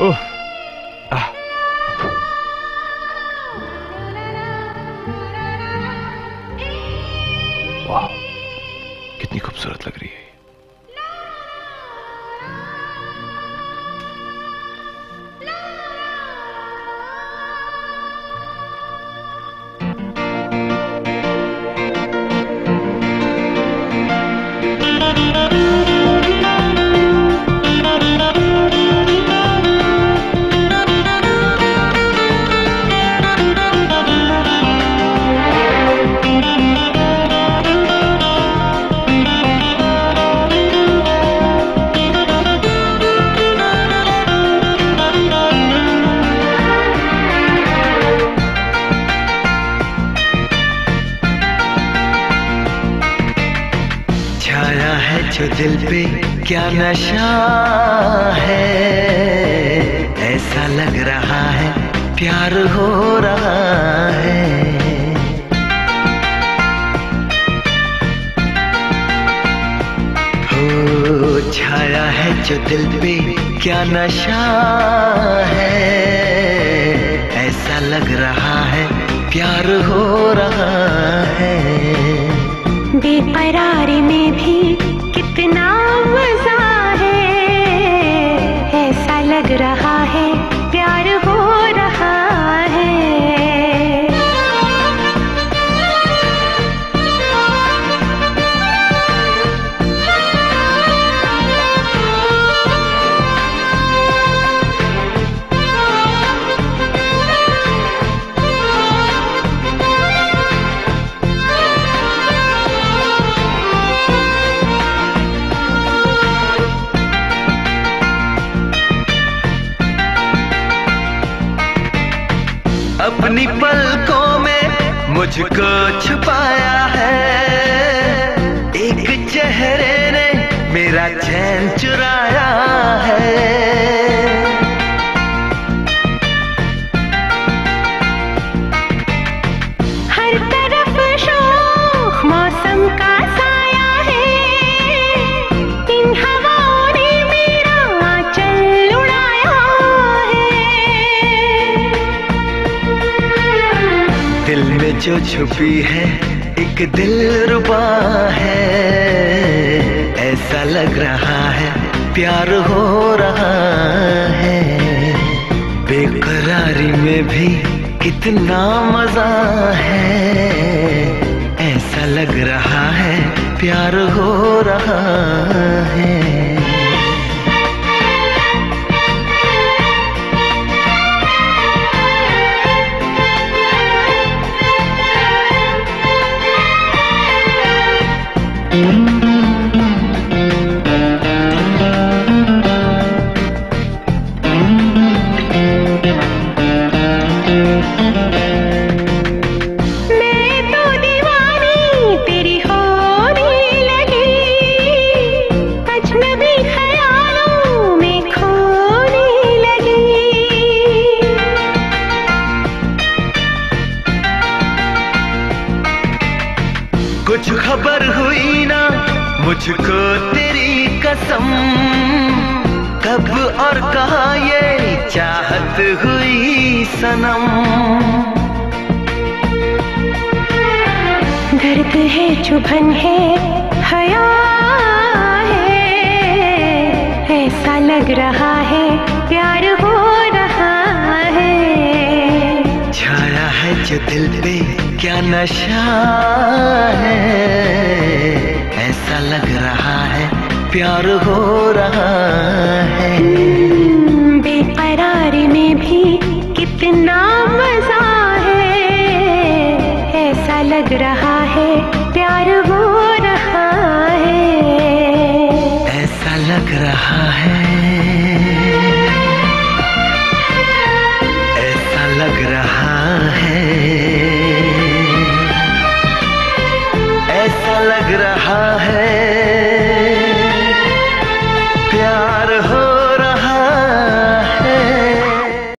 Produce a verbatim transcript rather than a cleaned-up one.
ओह वाह, कितनी खूबसूरत लग रही है। छाया है जो दिल पे क्या नशा है, ऐसा लग रहा है प्यार हो रहा है। हो छाया है जो दिल पे क्या नशा है, ऐसा लग रहा है प्यार हो रहा है। बेकरारी में भी कितना मजा है, ऐसा लग रहा है प्यार हो रहा है। अपनी पलकों में मुझको छुपाया है, एक चेहरे ने मेरा चैन चुराया है। हर तरफ शोख मौसम का साया है, इन हवाओं ने मेरा आंचल उड़ाया है। दिल में जो छुपी है एक दिलरुबा है, ऐसा लग रहा है प्यार हो रहा है। बेकरारी में भी कितना मजा है, ऐसा लग रहा है प्यार हो रहा है। कुछ खबर हुई ना मुझको तेरी कसम, कब और कहाँ ये चाहत हुई सनम। दर्द है, चुभन है, हया है, ऐसा लग रहा है प्यार हो रहा है। छाया है जो दिल पे क्या नशा है, ऐसा लग रहा है प्यार हो रहा है।